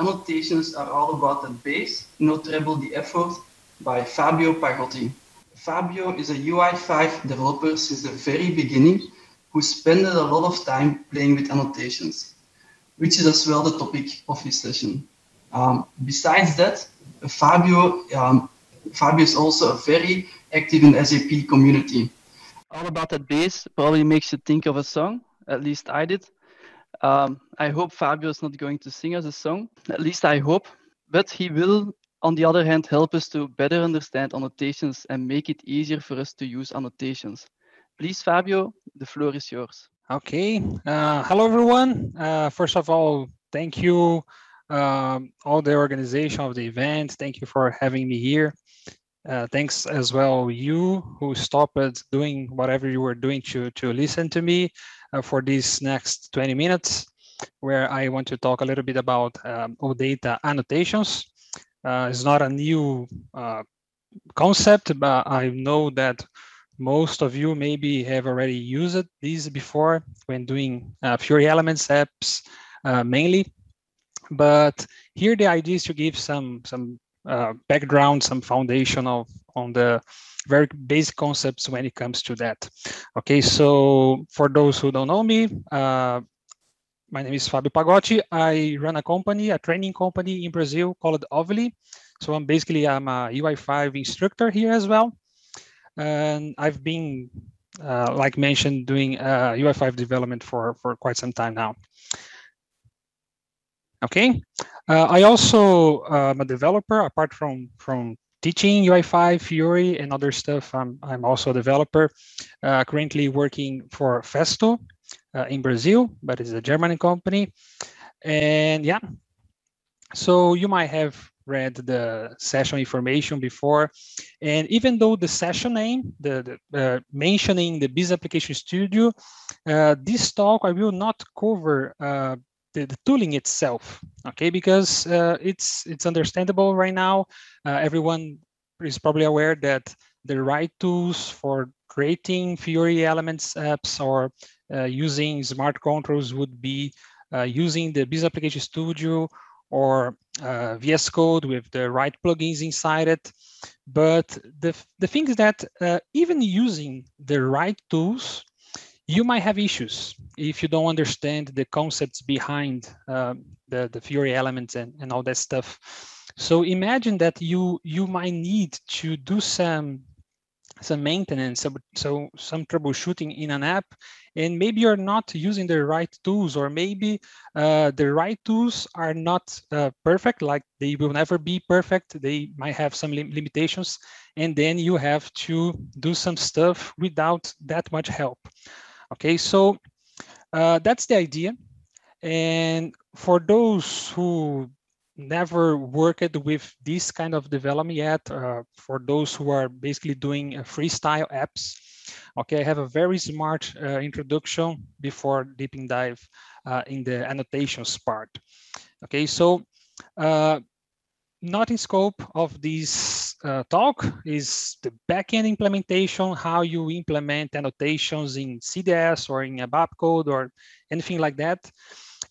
Annotations are all about the base, no treble the effort, by Fabio Pagotti. Fabio is a UI5 developer since the very beginning who spent a lot of time playing with annotations, which is as well the topic of his session. Besides that, Fabio is also very active in the SAP community. All about that bass probably makes you think of a song, at least I did. I hope Fabio is not going to sing us a song, at least I hope, but he will, on the other hand, help us to better understand annotations and make it easier for us to use annotations. Please, Fabio, the floor is yours. Okay. Hello, everyone. First of all, thank you, all the organization of the event. Thank you for having me here. Thanks as well, you who stopped doing whatever you were doing to listen to me for these next 20 minutes, where I want to talk a little bit about OData annotations. It's not a new concept, but I know that most of you maybe have already used these before when doing Fiori Elements apps mainly. But here the idea is to give some background, some foundation on the very basic concepts when it comes to that. Okay, so for those who don't know me, my name is Fabio Pagotti. I run a company, a training company in Brazil called OVLY. So I'm a UI5 instructor here as well. And I've been, like mentioned, doing UI5 development for quite some time now. Okay. I also am a developer. Apart from teaching UI5, Fiori, and other stuff, I'm also a developer, currently working for Festo in Brazil, but it's a German company. And yeah, so you might have read the session information before. And even though the session name, mentioning the Business Application Studio, this talk, I will not cover the tooling itself, okay? Because it's understandable right now. Everyone is probably aware that the right tools for creating Fiori Elements apps or using SmartControls would be using the Business Application Studio or VS Code with the right plugins inside it. But the thing is that even using the right tools, you might have issues if you don't understand the concepts behind the Fiori Elements and all that stuff. So imagine that you might need to do some maintenance, so some troubleshooting in an app, and maybe you're not using the right tools, or maybe the right tools are not perfect, like they will never be perfect. They might have some limitations, and then you have to do some stuff without that much help. Okay, so that's the idea. And for those who never worked with this kind of development yet, for those who are basically doing freestyle apps, okay, I have a very smart introduction before deep dive in the annotations part. Okay, so not in scope of this talk is the backend implementation, how you implement annotations in CDS or in ABAP code or anything like that.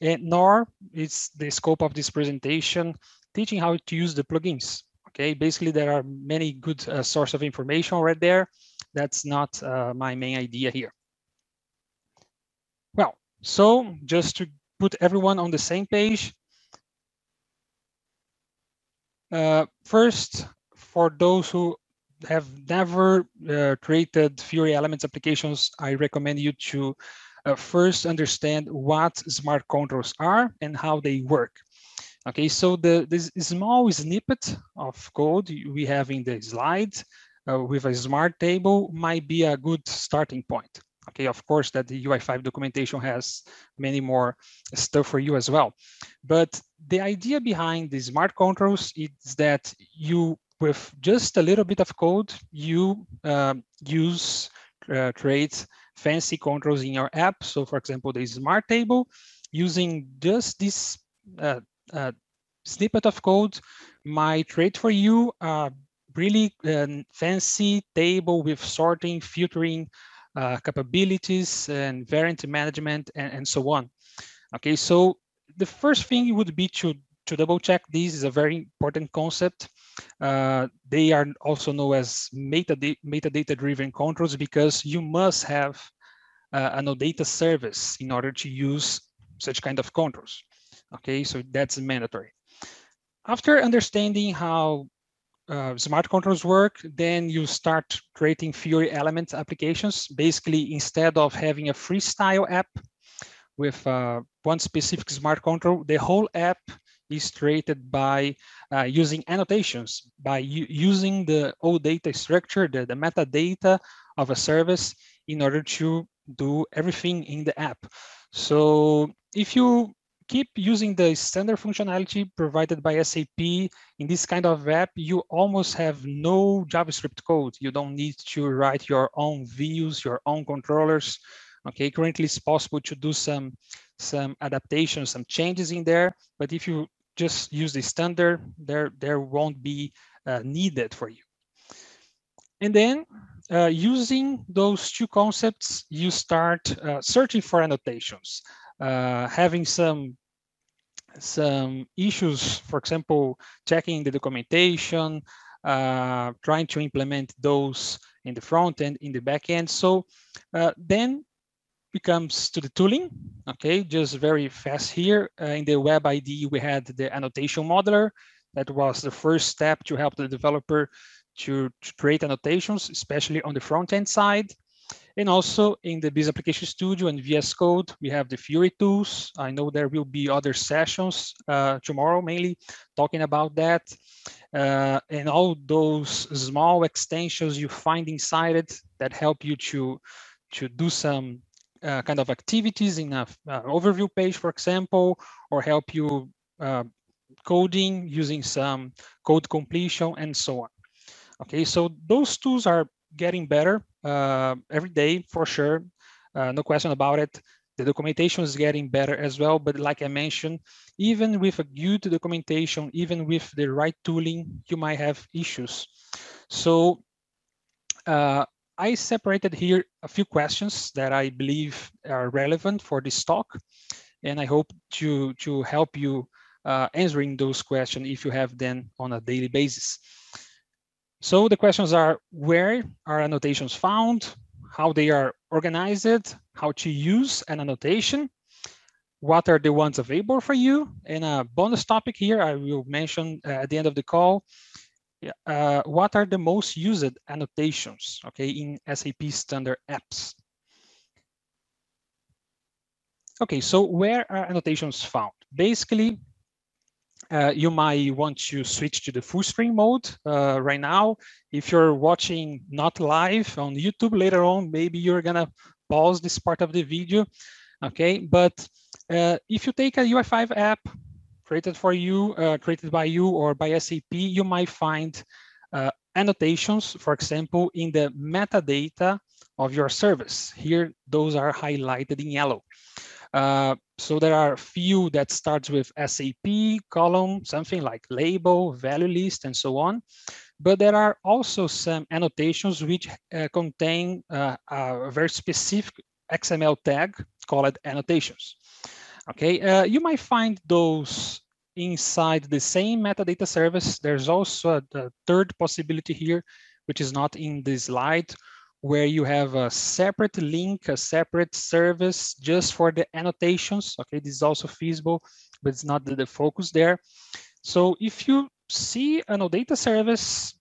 And nor is the scope of this presentation teaching how to use the plugins. Okay, basically there are many good source of information right there. That's not my main idea here. Well, so just to put everyone on the same page. First, for those who have never created Fiori Elements applications, I recommend you to first understand what SmartControls are and how they work. Okay, so this small snippet of code we have in the slides with a smart table might be a good starting point. Okay, of course that the UI5 documentation has many more stuff for you as well. But the idea behind the SmartControls is that you, with just a little bit of code, you create fancy controls in your app. So for example, the smart table, using just this snippet of code might create for you a really fancy table with sorting, filtering, capabilities and variant management and so on. Okay, so the first thing would be to to double check this is a very important concept. They are also known as metadata-driven controls, because you must have an OData service in order to use such kind of controls. Okay, so that's mandatory. After understanding how smart controls work, then you start creating Fiori Elements applications. Basically, instead of having a freestyle app with one specific smart control, the whole app is created by using annotations, by using the OData structure, the metadata of a service, in order to do everything in the app. So if you keep using the standard functionality provided by SAP in this kind of app, you almost have no JavaScript code. You don't need to write your own views, your own controllers. Okay, currently it's possible to do some adaptations, some changes in there, but if you just use the standard, there won't be needed for you. And then using those two concepts, you start searching for annotations. Having some issues, for example, checking the documentation, trying to implement those in the front end, in the back end. So then it comes to the tooling. Okay, just very fast here. In the web ID, we had the annotation modeler. That was the first step to help the developer to create annotations, especially on the front end side. And also in the Business Application Studio and VS Code, we have the Fiori tools. I know there will be other sessions tomorrow, mainly talking about that. And all those small extensions you find inside it that help you to do some kind of activities in an overview page, for example, or help you coding using some code completion and so on. Okay, so those tools are getting better every day, for sure, no question about it. The documentation is getting better as well, but like I mentioned, even with a good documentation, even with the right tooling, you might have issues. So I separated here a few questions that I believe are relevant for this talk, and I hope to help you answering those questions if you have them on a daily basis. So the questions are: where are annotations found, how they are organized, how to use an annotation, what are the ones available for you, and a bonus topic here I will mention at the end of the call, what are the most used annotations, okay, in SAP standard apps. Okay, so where are annotations found? Basically, you might want to switch to the full screen mode right now. If you're watching not live on YouTube later on, maybe you're gonna pause this part of the video, okay? But if you take a UI5 app created for you, created by you or by SAP, you might find annotations, for example, in the metadata of your service. Here, those are highlighted in yellow. So there are a few that starts with SAP, column, something like label, value list, and so on. But there are also some annotations which contain a very specific XML tag called annotations. Okay, you might find those inside the same metadata service. There's also a third possibility here, which is not in this slide, where you have a separate link, a separate service just for the annotations. Okay, this is also feasible, but it's not the focus there. So if you see an OData service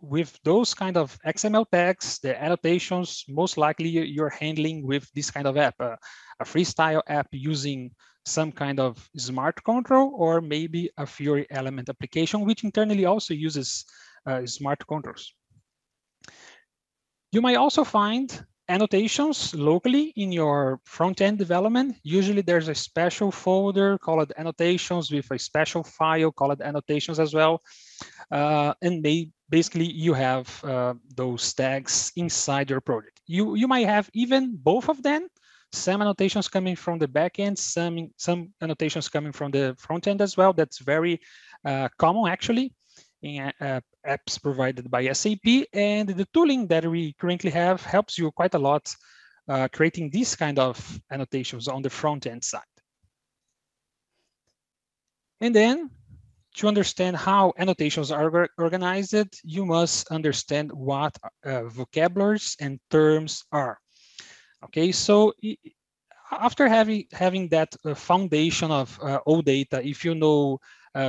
with those kind of XML tags, the annotations, most likely you're handling with this kind of app, a freestyle app using some kind of smart control, or maybe a Fiori element application, which internally also uses smart controls. You might also find annotations locally in your front-end development. Usually there's a special folder called annotations with a special file called annotations as well. And basically you have those tags inside your project. You might have even both of them, some annotations coming from the back-end, some annotations coming from the front-end as well. That's very common actually in apps provided by SAP, and the tooling that we currently have helps you quite a lot creating these kind of annotations on the front end side. And then to understand how annotations are organized, you must understand what vocabularies and terms are. Okay, so after having that foundation of OData, if you know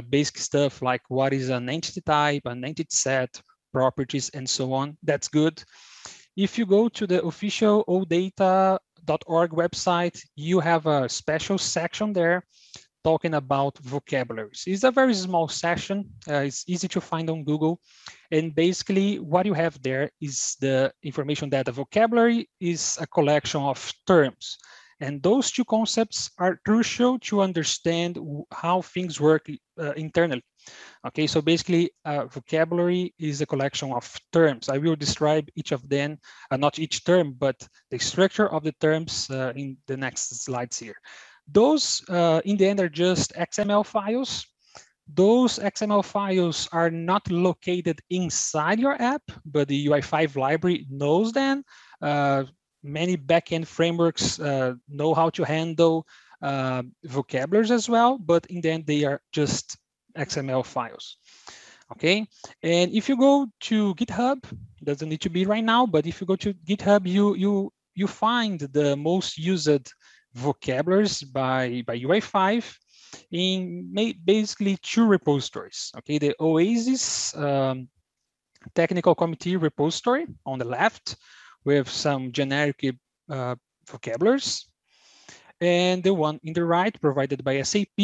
basic stuff like what is an entity type, an entity set, properties, and so on, that's good. If you go to the official OData.org website, you have a special section there talking about vocabularies. It's a very small section. It's easy to find on Google. And basically what you have there is the information that a vocabulary is a collection of terms. And those two concepts are crucial to understand how things work internally. Okay, so basically vocabulary is a collection of terms. I will describe each of them, not each term, but the structure of the terms in the next slides here. Those in the end are just XML files. Those XML files are not located inside your app, but the UI5 library knows them. Many backend frameworks know how to handle vocabularies as well, but in the end, they are just XML files. Okay, and if you go to GitHub, it doesn't need to be right now, but if you go to GitHub, you find the most used vocabularies by UI5 in basically two repositories. Okay, the OASIS technical committee repository on the left, with some generic vocabularies, and the one in the right provided by SAP.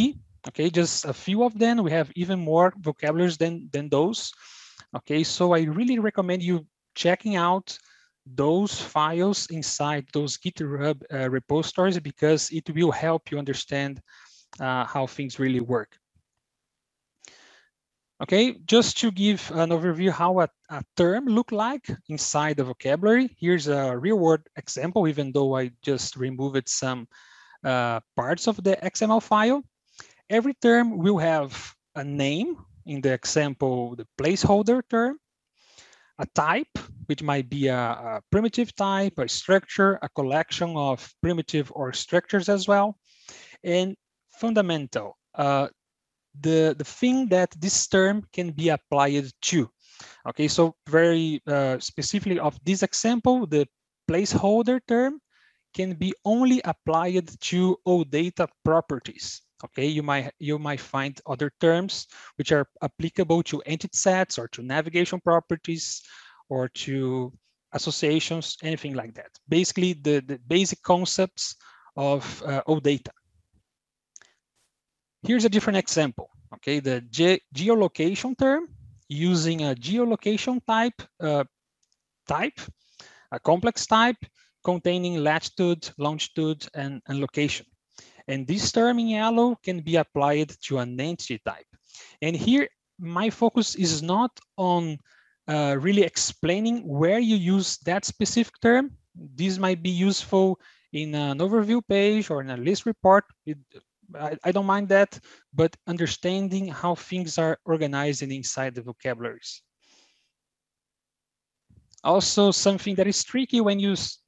Okay, just a few of them. We have even more vocabularies than those. Okay, so I really recommend you checking out those files inside those GitHub repositories, because it will help you understand how things really work. Okay, just to give an overview how a term looks like inside the vocabulary, here's a real-world example, even though I just removed some parts of the XML file. Every term will have a name, in the example, the placeholder term, a type, which might be a primitive type, a structure, a collection of primitive or structures as well, and fundamental. The thing that this term can be applied to. Okay, so very specifically of this example, the placeholder term can be only applied to OData properties. Okay, you might find other terms which are applicable to entity sets or to navigation properties or to associations, anything like that. Basically, the basic concepts of OData. Here's a different example, okay? The geolocation term, using a geolocation type, a complex type containing latitude, longitude, and location. And this term in yellow can be applied to an entity type. And here, my focus is not on really explaining where you use that specific term. This might be useful in an overview page or in a list report. I don't mind that, but understanding how things are organized inside the vocabularies. Also, something that is tricky when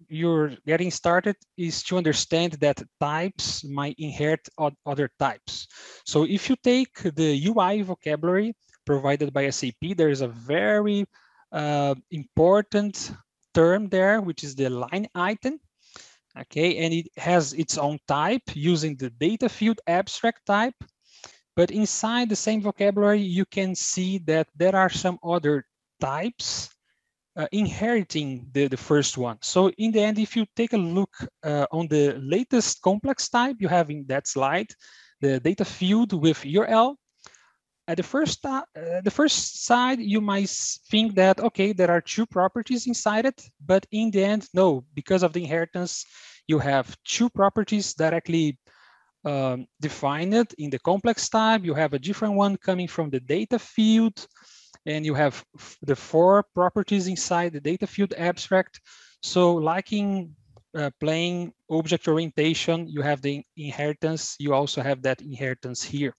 you're getting started is to understand that types might inherit other types. So if you take the UI vocabulary provided by SAP, there is a very important term there, which is the line item. Okay, and it has its own type using the data field abstract type, but inside the same vocabulary, you can see that there are some other types inheriting the first one. So in the end, if you take a look on the latest complex type you have in that slide, the data field with URL, at the first side, you might think that, okay, there are two properties inside it, but in the end, no, because of the inheritance, you have two properties directly defined in the complex type. You have a different one coming from the data field, and you have the four properties inside the data field abstract. So like in plain object orientation, you have the inheritance. You also have that inheritance here,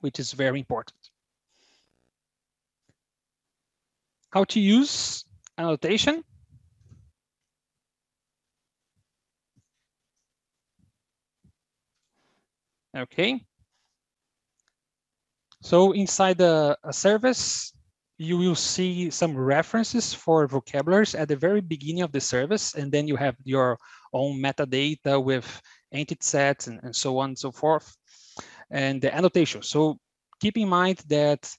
which is very important. How to use annotation? Okay. So inside a service, you will see some references for vocabularies at the very beginning of the service, and then you have your own metadata with entity sets and so on and so forth, and the annotation. So keep in mind that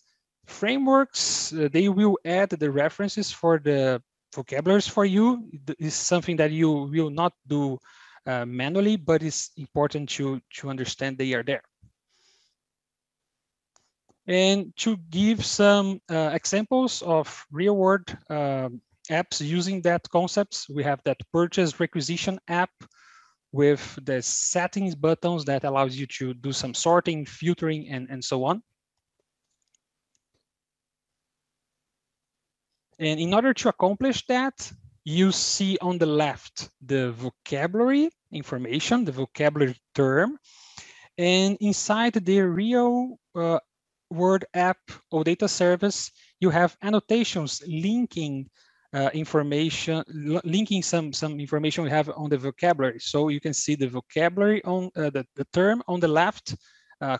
frameworks, they will add the references for the vocabularies for you. It's something that you will not do manually, but it's important to understand they are there. And to give some examples of real-world apps using that concepts, we have that purchase requisition app with the settings buttons that allows you to do some sorting, filtering, and so on. And in order to accomplish that, you see on the left the vocabulary information, the vocabulary term, and inside the real word app or data service, you have annotations linking information, linking some information we have on the vocabulary. So you can see the vocabulary on the term on the left,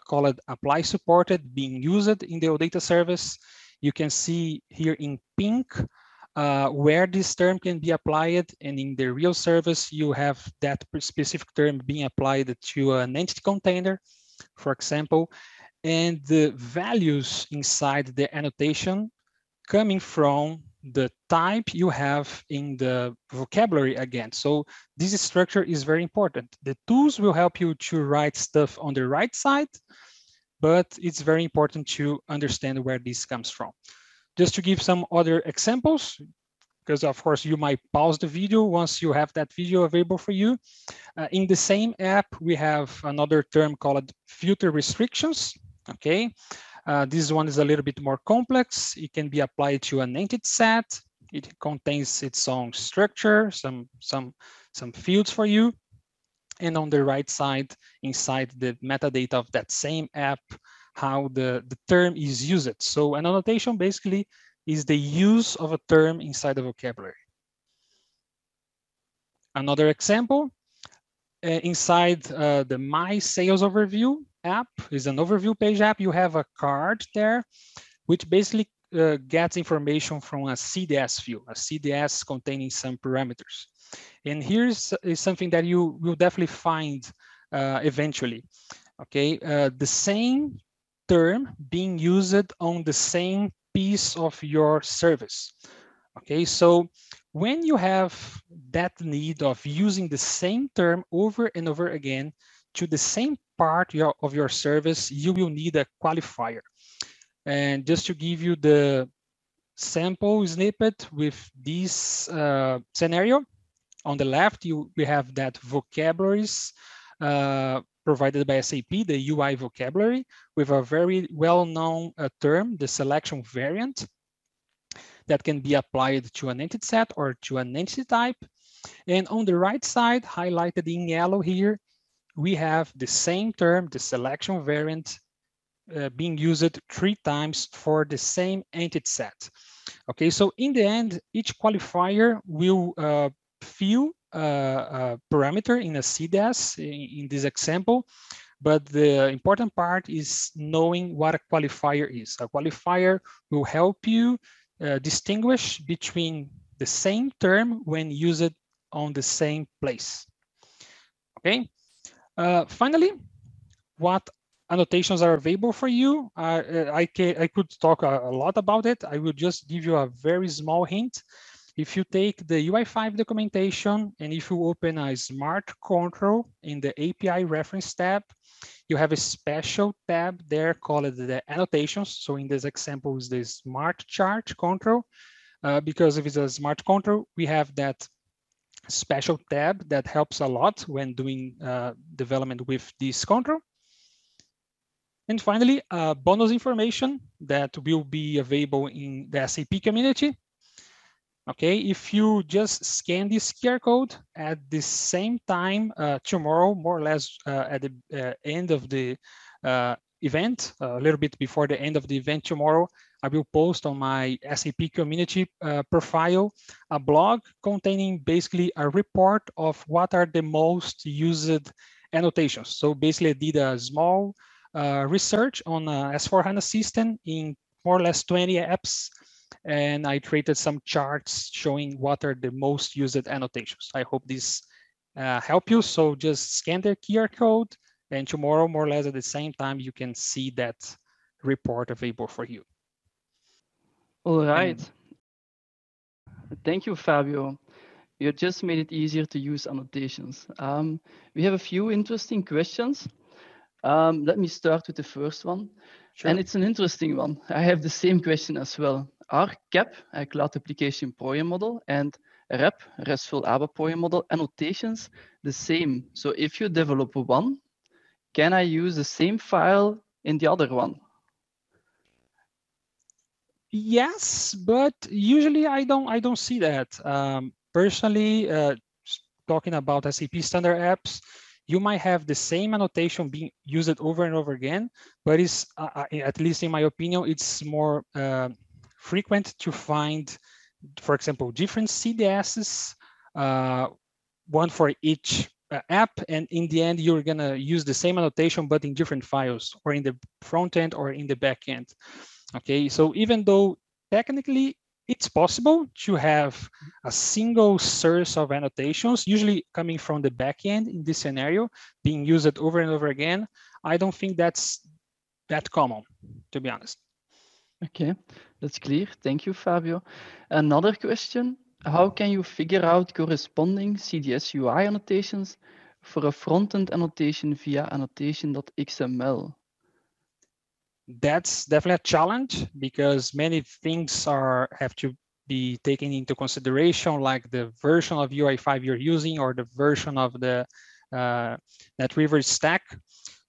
called apply supported, being used in the OData service. You can see here in pink where this term can be applied, and in the real service, you have that specific term being applied to an entity container, for example, and the values inside the annotation coming from the type you have in the vocabulary again. So this structure is very important. The tools will help you to write stuff on the right side, but it's very important to understand where this comes from. Just to give some other examples, because of course you might pause the video once you have that video available for you. In the same app, we have another term called filter restrictions, okay? This one is a little bit more complex. It can be applied to an entity set. It contains its own structure, some fields for you. And on the right side, inside the metadata of that same app, how the term is used. So an annotation basically is the use of a term inside the vocabulary. Another example, inside the My Sales Overview app is an overview page app. You have a card there, which basically gets information from a CDS field, a CDS containing some parameters. And here's is something that you will definitely find eventually, okay? The same term being used on the same piece of your service, okay? So when you have that need of using the same term over and over again to the same part of your service, you will need a qualifier. And just to give you the sample snippet with this scenario, on the left, we have that vocabularies provided by SAP, the UI vocabulary, with a very well-known term, the selection variant, that can be applied to an entity set or to an entity type. And on the right side, highlighted in yellow here, we have the same term, the selection variant, being used 3 times for the same entity set. Okay, so in the end, each qualifier will fill a parameter in a CDS in this example, but the important part is knowing what a qualifier is. A qualifier will help you distinguish between the same term when used on the same place. Okay. Finally, what annotations are available for you? I could talk a lot about it. I will just give you a very small hint. If you take the UI5 documentation and if you open a smart control in the API reference tab, you have a special tab there called the annotations. So in this example is the smart chart control, because if it's a smart control, we have that special tab that helps a lot when doing development with this control. And finally, bonus information that will be available in the SAP community. Okay, if you just scan this QR code at the same time tomorrow, more or less at the end of the event, a little bit before the end of the event tomorrow, I will post on my SAP community profile a blog containing basically a report of what are the most used annotations. So basically I did a small research on S4HANA system in more or less 20 apps. And I created some charts showing what are the most used annotations. I hope this help you. So just scan the QR code and tomorrow, more or less at the same time, you can see that report available for you. All right. Thank you, Fabio. You just made it easier to use annotations. We have a few interesting questions. Let me start with the first one. Sure. And it's an interesting one. I have the same question as well. Are CAP, a Cloud Application Program Model, and RAP, RESTful ABAP Program Model, annotations the same? So if you develop one, can I use the same file in the other one? Yes, but usually I don't see that. Personally, talking about SAP standard apps, you might have the same annotation being used over and over again, but it's, at least in my opinion, it's more frequent to find, for example, different CDSs, one for each app, and in the end, you're gonna use the same annotation, but in different files, or in the front end or in the back end. Okay, so even though technically it's possible to have a single source of annotations, usually coming from the backend in this scenario, being used over and over again, I don't think that's that common, to be honest. Okay, that's clear. Thank you, Fabio. Another question, how can you figure out corresponding CDS UI annotations for a front-end annotation via annotation.xml? That's definitely a challenge because many things have to be taken into consideration, like the version of UI5 you're using or the version of the NetWeaver stack.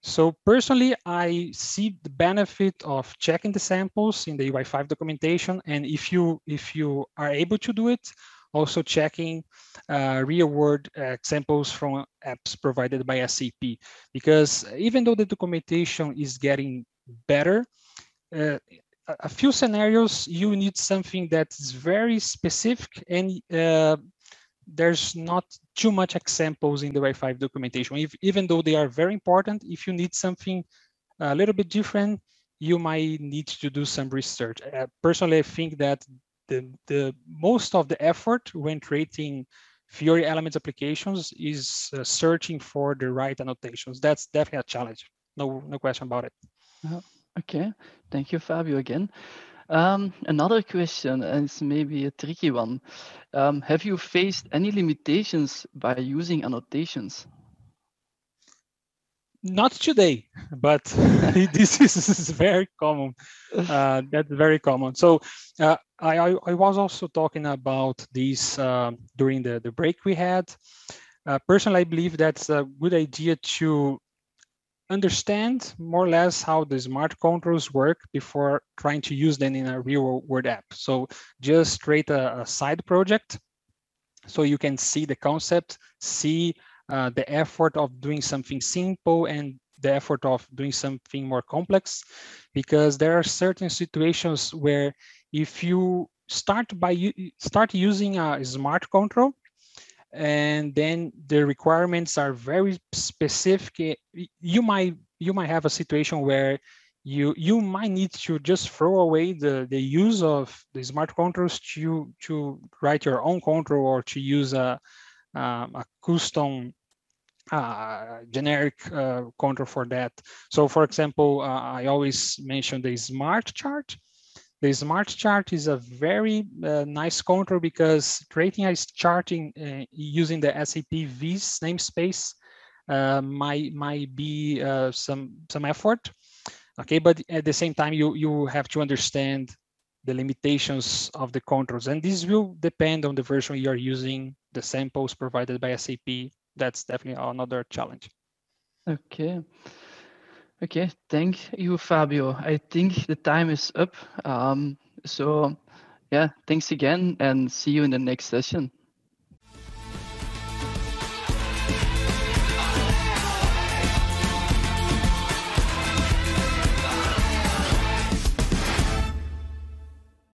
So personally, I see the benefit of checking the samples in the UI5 documentation, and if you are able to do it, also checking real-world examples from apps provided by SAP, because even though the documentation is getting better, a few scenarios you need something that's very specific, and there's not too much examples in the UI5 documentation, even though they are very important. If you need something a little bit different, you might need to do some research. Personally, I think that the most of the effort when creating Fiori Elements applications is searching for the right annotations. That's definitely a challenge, no question about it. Okay, thank you, Fabio, again. Another question, and it's maybe a tricky one. Have you faced any limitations by using annotations? Not today, but this is very common. That's very common. So I was also talking about this during the break we had. Personally, I believe that's a good idea to understand more or less how the smart controls work before trying to use them in a real world app. So just create a side project so you can see the concept, see the effort of doing something simple and the effort of doing something more complex, because there are certain situations where if you start using a smart control, and then the requirements are very specific, you might have a situation where you might need to just throw away the use of the smart controls to write your own control, or to use a custom generic control for that. So for example, I always mention the smart chart. The smart chart is a very nice control, because creating a chart using the SAP V's namespace might be some effort. Okay, but at the same time, you have to understand the limitations of the controls, and this will depend on the version you are using, the samples provided by SAP. That's definitely another challenge. Okay. Okay, thank you, Fabio. I think the time is up. So yeah, thanks again, and see you in the next session.